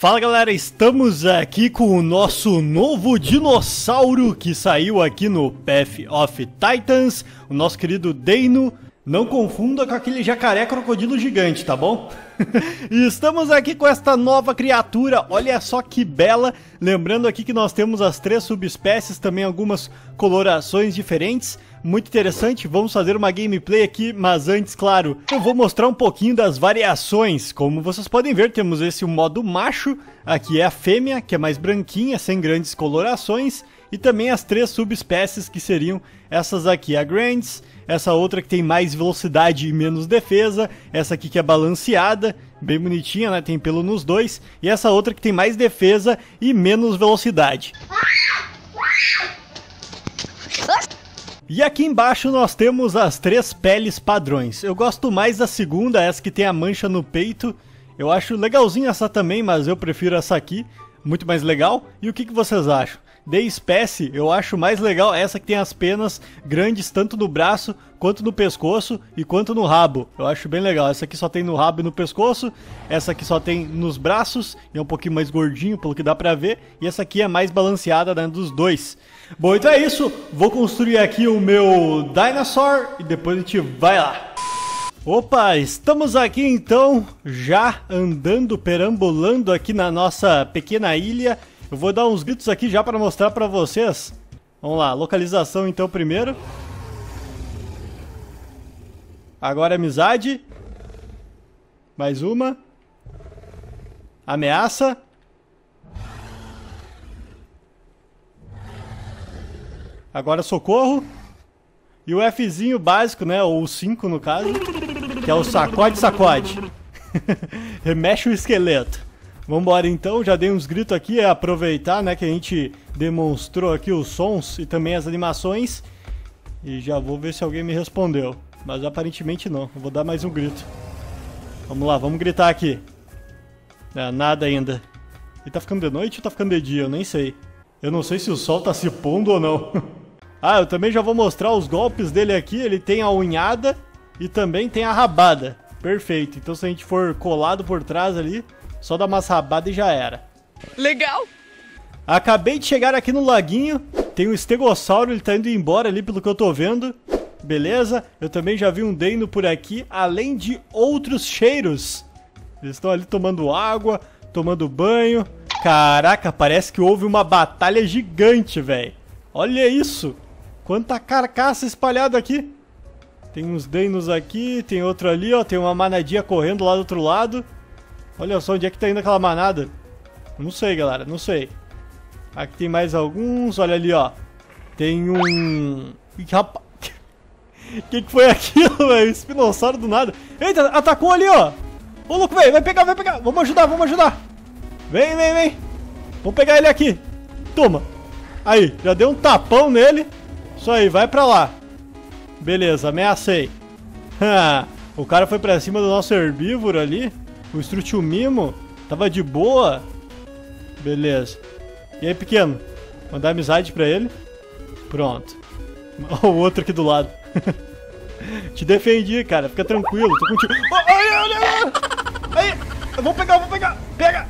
Fala galera, estamos aqui com o nosso novo dinossauro que saiu aqui no Path of Titans, o nosso querido Deino. Não confunda com aquele jacaré crocodilo gigante, tá bom? E estamos aqui com esta nova criatura, olha só que bela. Lembrando aqui que nós temos as 3 subespécies, também algumas colorações diferentes. Muito interessante, vamos fazer uma gameplay aqui, mas antes, claro, eu vou mostrar um pouquinho das variações. Como vocês podem ver, temos esse modo macho, aqui é a fêmea, que é mais branquinha, sem grandes colorações. E também as 3 subespécies, que seriam essas aqui, a Grands, essa outra que tem mais velocidade e menos defesa, essa aqui que é balanceada, bem bonitinha, né? Tem pelo nos dois, e essa outra que tem mais defesa e menos velocidade. E aqui embaixo nós temos as 3 peles padrões. Eu gosto mais da segunda, essa que tem a mancha no peito. Eu acho legalzinha essa também, mas eu prefiro essa aqui, muito mais legal. E o que vocês acham? De espécie, eu acho mais legal essa que tem as penas grandes tanto no braço, quanto no pescoço e quanto no rabo. Eu acho bem legal. Essa aqui só tem no rabo e no pescoço, essa aqui só tem nos braços, e é um pouquinho mais gordinho, pelo que dá pra ver, e essa aqui é mais balanceada, né, dos dois. Bom, então é isso. Vou construir aqui o meu Dinosaur e depois a gente vai lá. Opa, estamos aqui então, já andando, perambulando aqui na nossa pequena ilha. Eu vou dar uns gritos aqui já para mostrar para vocês. Vamos lá, localização então primeiro. Agora amizade. Mais uma. Ameaça. Agora socorro. E o Fzinho básico, né, ou o 5 no caso, que é o sacode, sacode. Remexe o esqueleto. Vambora então, já dei uns gritos aqui, é aproveitar, né, que a gente demonstrou aqui os sons e também as animações. E já vou ver se alguém me respondeu, mas aparentemente não. Eu vou dar mais um grito. Vamos lá, vamos gritar aqui. É, nada ainda. E tá ficando de noite ou tá ficando de dia? Eu nem sei. Eu não sei se o sol tá se pondo ou não. Ah, eu também já vou mostrar os golpes dele aqui. Ele tem a unhada e também tem a rabada. Perfeito, então se a gente for colado por trás ali, só dá uma rabada e já era. Legal! Acabei de chegar aqui no laguinho. Tem um estegossauro, ele tá indo embora ali pelo que eu tô vendo. Beleza, eu também já vi um Deino por aqui, além de outros cheiros. Eles estão ali tomando água, tomando banho. Caraca, parece que houve uma batalha gigante, velho. Olha isso! Quanta carcaça espalhada aqui. Tem uns Deinos aqui, tem outro ali, ó. Tem uma manadinha correndo lá do outro lado. Olha só, onde é que tá indo aquela manada? Não sei, galera, não sei. Aqui tem mais alguns, olha ali, ó. Tem um... Rapaz... que foi aquilo, velho? Espinossauro do nada. Eita, atacou ali, ó. Ô, louco, velho, vai pegar, vai pegar. Vamos ajudar, vamos ajudar. Vem, vem, vem. Vamos pegar ele aqui. Toma. Aí, já deu um tapão nele. Isso aí, vai pra lá. Beleza, ameacei. O cara foi pra cima do nosso herbívoro ali. O Struthiomimus tava de boa. Beleza. E aí, pequeno? Mandar amizade pra ele. Pronto. Ó, o outro aqui do lado. Te defendi, cara. Fica tranquilo. Tô contigo. Aí, eu vou pegar, vou pegar. Pega.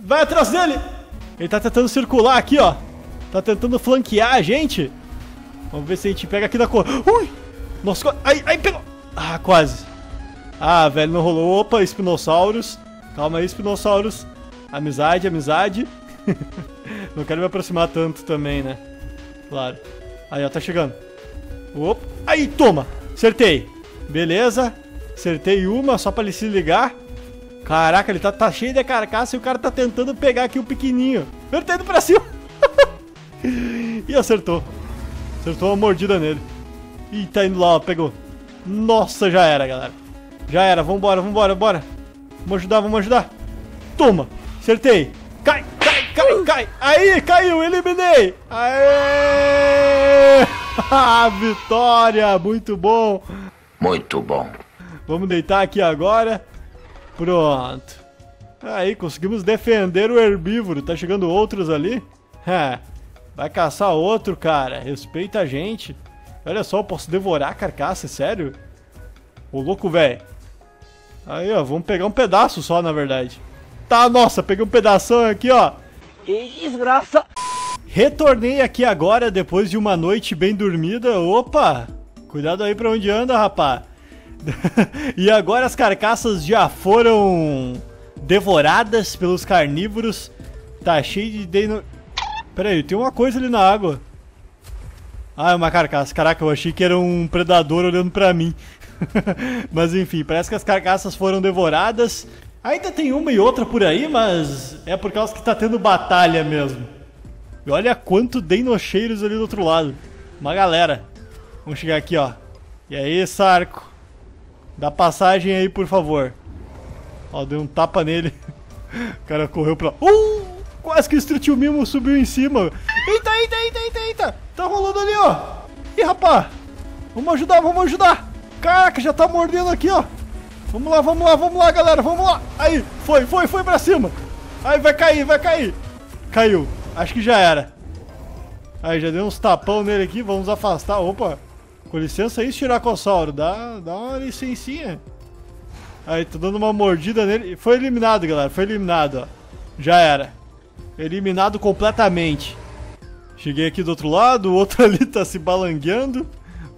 Vai atrás dele. Ele tá tentando circular aqui, ó. Tá tentando flanquear a gente. Vamos ver se a gente pega aqui da cor. Ui! Nossa, aí, pegou. Ah, quase. Ah, velho, não rolou. Opa, Spinosaurus. Calma aí, Spinosaurus. Amizade, amizade. Não quero me aproximar tanto também, né? Claro. Aí, ó, tá chegando. Opa. Aí, toma. Acertei. Beleza. Acertei uma, só pra ele se ligar. Caraca, ele tá cheio de carcaça e o cara tá tentando pegar aqui o pequenininho. Ele tá indo pra cima. E acertou. Acertou uma mordida nele. Ih, tá indo lá, ó, pegou. Nossa, já era, galera. Já era, vambora, vambora, bora. Vamos ajudar, vamos ajudar. Toma, acertei. Cai, cai, cai, cai. Aí, caiu, eliminei. Aê! Vitória, muito bom. Muito bom. Vamos deitar aqui agora. Pronto. Aí, conseguimos defender o herbívoro. Tá chegando outros ali. Vai caçar outro, cara. Respeita a gente. Olha só, eu posso devorar a carcaça, sério? Ô, louco, velho. Aí, ó, vamos pegar um pedaço só, na verdade. Tá, nossa, peguei um pedação aqui, ó. Que desgraça. Retornei aqui agora, depois de uma noite bem dormida. Opa, cuidado aí pra onde anda, rapá. E agora as carcaças já foram devoradas pelos carnívoros. Tá cheio de deino... Pera aí, tem uma coisa ali na água. Ah, é uma carcaça. Caraca, eu achei que era um predador olhando pra mim. Mas enfim, parece que as carcaças foram devoradas. Ainda tem uma e outra por aí, mas é por causa que tá tendo batalha mesmo. E olha quanto Deinocheirus ali do outro lado. Uma galera. Vamos chegar aqui, ó. E aí, Sarco? Dá passagem aí, por favor. Ó, deu um tapa nele. O cara correu pra... Quase que o Struthiomimus subiu em cima. Eita, eita, eita, eita, eita. Tá rolando ali, ó. Ih, rapá. Vamos ajudar, vamos ajudar. Caraca, já tá mordendo aqui, ó. Vamos lá, vamos lá, vamos lá, galera, vamos lá. Aí, foi, foi, foi pra cima. Aí, vai cair, vai cair. Caiu, acho que já era. Aí, já deu uns tapão nele aqui. Vamos afastar, opa. Com licença aí, estiracossauro. Dá uma licencinha. Aí, tô dando uma mordida nele. Foi eliminado, galera, foi eliminado, ó. Já era. Eliminado completamente. Cheguei aqui do outro lado, o outro ali tá se balangueando.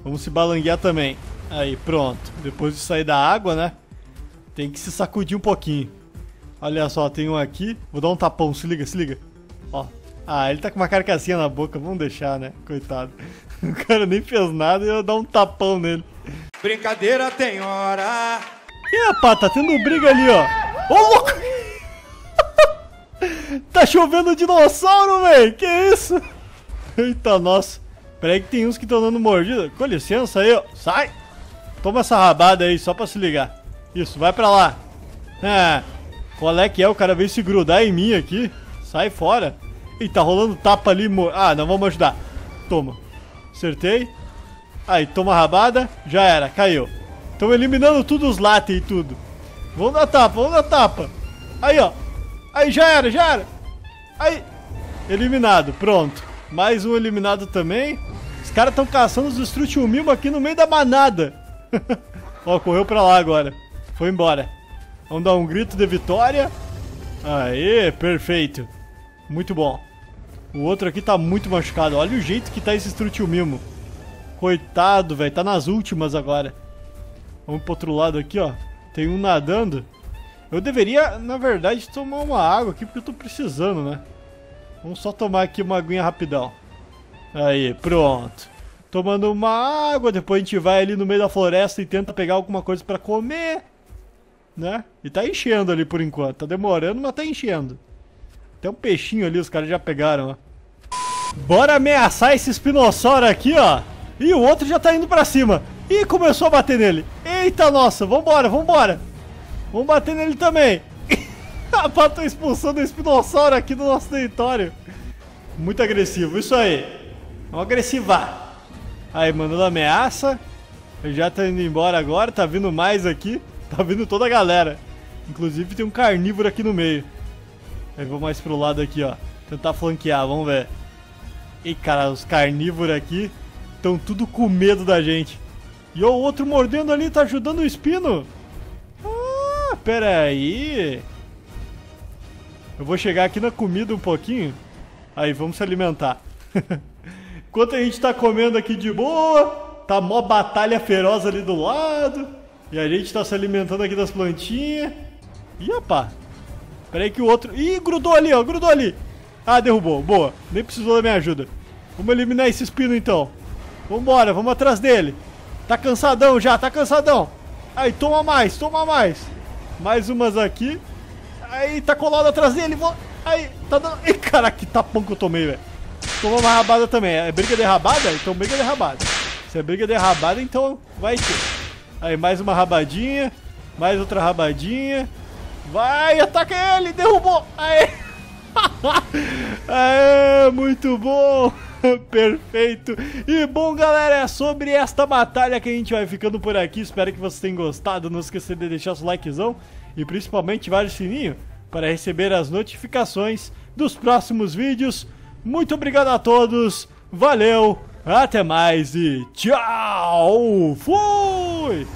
Vamos se balanguear também. Aí, pronto. Depois de sair da água, né? Tem que se sacudir um pouquinho. Olha só, tem um aqui. Vou dar um tapão, se liga, se liga. Ó. Ah, ele tá com uma carcassinha na boca. Vamos deixar, né? Coitado. O cara nem fez nada e eu dar um tapão nele. Brincadeira tem hora. Ih, rapaz, tá tendo briga ali, ó. Ô, louco! Tá chovendo dinossauro, velho! Que isso? Eita, nossa. Peraí que tem uns que estão dando mordida. Com licença aí, ó. Sai! Toma essa rabada aí, só pra se ligar. Isso, vai pra lá. Ah, qual é que é? O cara veio se grudar em mim aqui. Sai fora. Ih, tá rolando tapa ali. Ah, não, vamos ajudar. Toma. Acertei. Aí, toma rabada. Já era, caiu. Estão eliminando tudo os latte e tudo. Vamos dar tapa, vamos dar tapa. Aí, ó. Aí, já era, já era. Aí. Eliminado, pronto. Mais um eliminado também. Os caras estão caçando os Struthiomimus aqui no meio da manada. Ó, correu pra lá agora. Foi embora. Vamos dar um grito de vitória. Aê, perfeito. Muito bom. O outro aqui tá muito machucado. Olha o jeito que tá esse Struthiomimus. Coitado, velho. Tá nas últimas agora. Vamos pro outro lado aqui, ó. Tem um nadando. Eu deveria, na verdade, tomar uma água aqui, porque eu tô precisando, né? Vamos só tomar aqui uma aguinha rapidão. Aí, pronto. Tomando uma água, depois a gente vai ali no meio da floresta e tenta pegar alguma coisa pra comer, né? E tá enchendo ali por enquanto. Tá demorando, mas tá enchendo. Tem um peixinho ali, os caras já pegaram, ó. Bora ameaçar esse espinossauro aqui, ó. Ih, o outro já tá indo pra cima. Ih, começou a bater nele. Eita, nossa, vambora, vambora. Vamos bater nele também. Rapaz, tô expulsando o espinossauro aqui do nosso território. Muito agressivo, isso aí. Vamos agressivar. Aí, mandando ameaça. Ele já tá indo embora agora, tá vindo mais aqui. Tá vindo toda a galera. Inclusive tem um carnívoro aqui no meio. Aí vou mais pro lado aqui, ó. Tentar flanquear, vamos ver. Ih, cara, os carnívoros aqui estão tudo com medo da gente. E o outro mordendo ali, tá ajudando o espino. Ah, pera aí. Eu vou chegar aqui na comida um pouquinho. Aí, vamos se alimentar. Enquanto a gente tá comendo aqui de boa, tá mó batalha feroz ali do lado. E a gente tá se alimentando aqui das plantinhas. Ih, rapá. Pera aí que o outro... Ih, grudou ali, ó, grudou ali. Ah, derrubou, boa. Nem precisou da minha ajuda. Vamos eliminar esse espino, então. Vambora, vamos atrás dele. Tá cansadão já, tá cansadão. Aí, toma mais, toma mais. Mais umas aqui. Aí, tá colado atrás dele. Aí, tá dando... Ih, caraca, que tapão que eu tomei, velho. Tomou uma rabada também. É briga de rabada? Então briga de rabada. Se é briga de rabada, então vai ter. Aí, mais uma rabadinha. Mais outra rabadinha. Vai, ataca ele. Derrubou. Aí. Aê, muito bom. Perfeito. E bom, galera, é sobre esta batalha que a gente vai ficando por aqui. Espero que vocês tenham gostado. Não esqueça de deixar seu likezão. E principalmente vale o sininho para receber as notificações dos próximos vídeos. Muito obrigado a todos, valeu, até mais e tchau! Fui!